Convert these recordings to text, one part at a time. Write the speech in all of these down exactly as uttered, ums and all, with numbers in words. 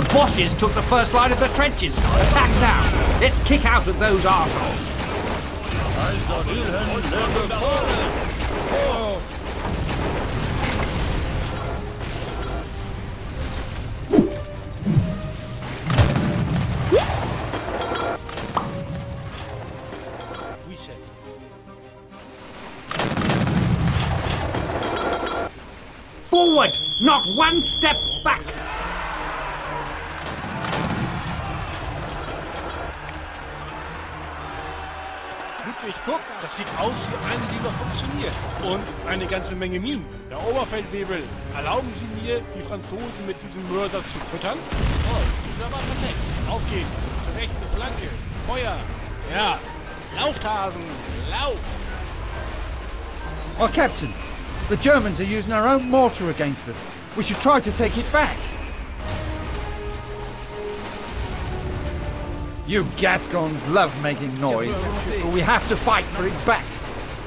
The Boches took the first line of the trenches. Attack now. Let's kick out of those arseholes. Forward, not one step back. Guck, das sieht aus wie eine, die noch funktioniert. Und eine ganze Menge Minen. Der Oberfeldwebel, erlauben Sie mir, die Franzosen mit diesem Mörder zu füttern? Toll, dieser war perfekt. Auf geht's, zur rechten Flanke, Feuer. Ja, Laufthagen, Lauf! Our Captain, the Germans are using our own mortar against us. We should try to take it back. You Gascons love making noise, but we have to fight for it back.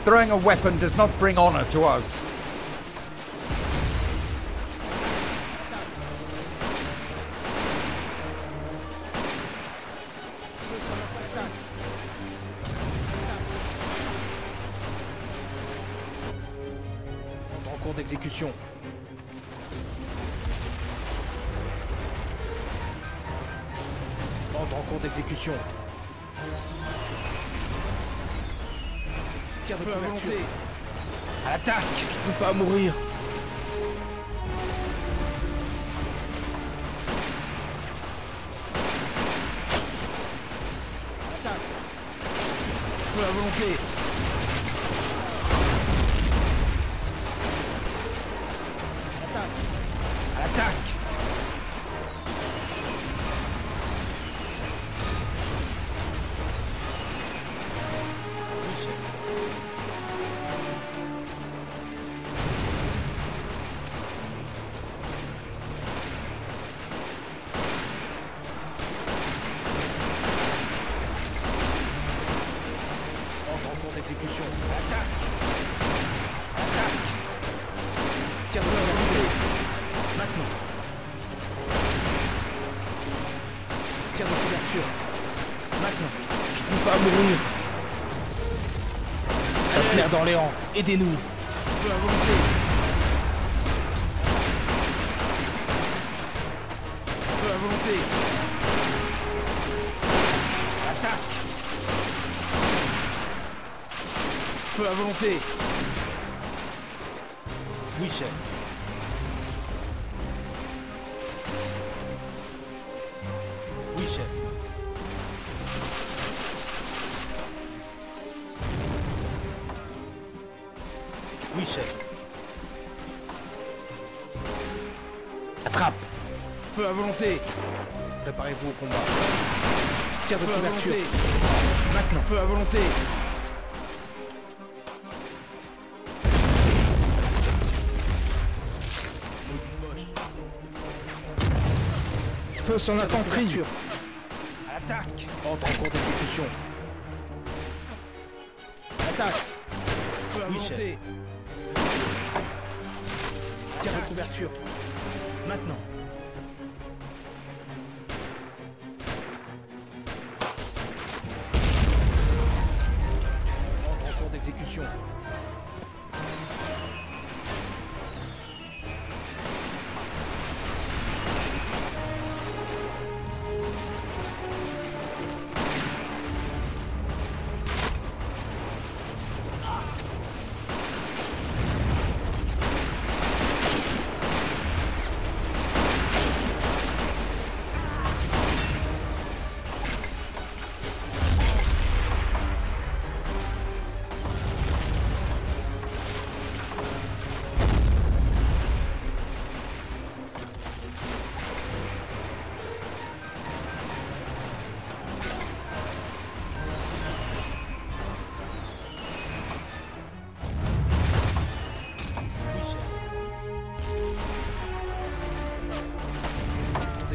Throwing a weapon does not bring honor to us. En cours d'exécution. En cours d'exécution. Tire de couverture. Attaque! Je ne peux pas mourir. Attaque! Feu à volonté. Attaque! Attaque! Exécution. Attaque! Attaque! Tire de couverture. Maintenant. Tire de couverture. Maintenant. Je ne peux pas mourir. Très clair dans les rangs. Aidez-nous. Feu à volonté. Feu à volonté. Attaque! Feu à volonté. Oui, chef. Oui, chef. Oui, chef. Attrape. Feu à volonté. Préparez-vous au combat. Tire de couverture. Maintenant. Feu à volonté. Feu sur l'infanterie. Attaque. Ordre en cours d'exécution. Attaque. Feu à volonté. Tire de couverture. Maintenant. Ordre en cours d'exécution.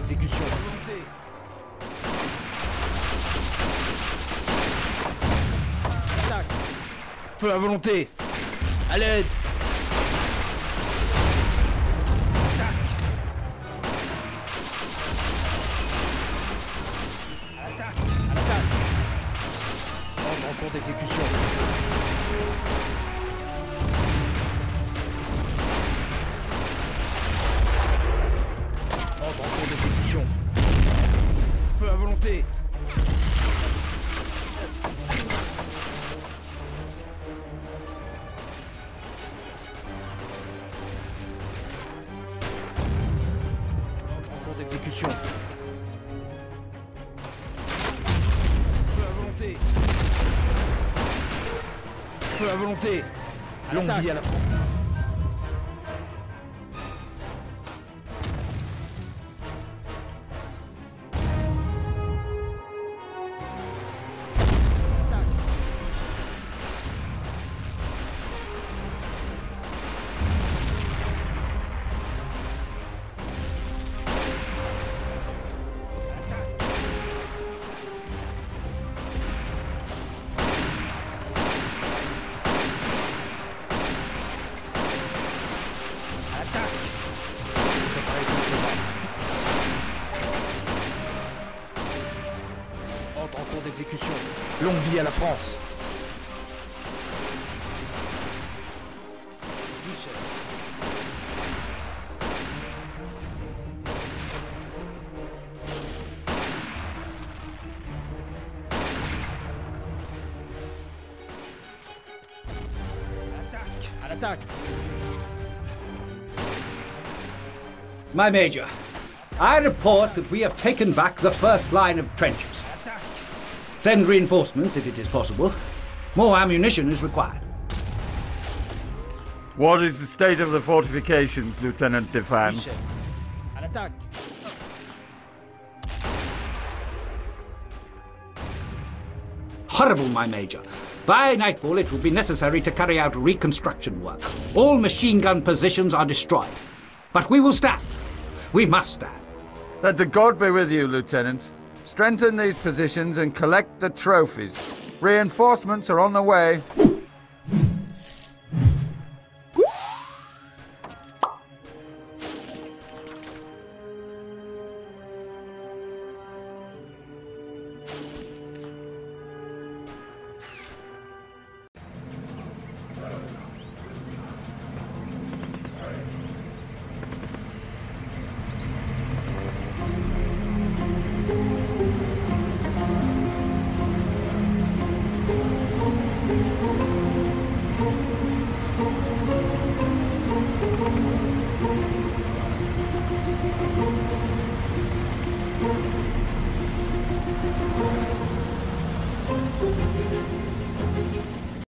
Exécution. Attaque. Feu à volonté. À l'aide. Attaque. plan d'exécution. Ordre en cours d'exécution. Feu à volonté. Ordre en cours d'exécution. Feu à volonté. Longue vie à la France. D'exécution. Longue vie à la France. Attaque. À l'attaque. My Major, I report that we have taken back the first line of trenches. Send reinforcements if it is possible. More ammunition is required. What is the state of the fortifications, Lieutenant Defense? An attack. Horrible, my Major. By nightfall, it will be necessary to carry out reconstruction work. All machine gun positions are destroyed. But we will stand. We must stand. Let the God be with you, Lieutenant. Strengthen these positions and collect the trophies. Reinforcements are on the way.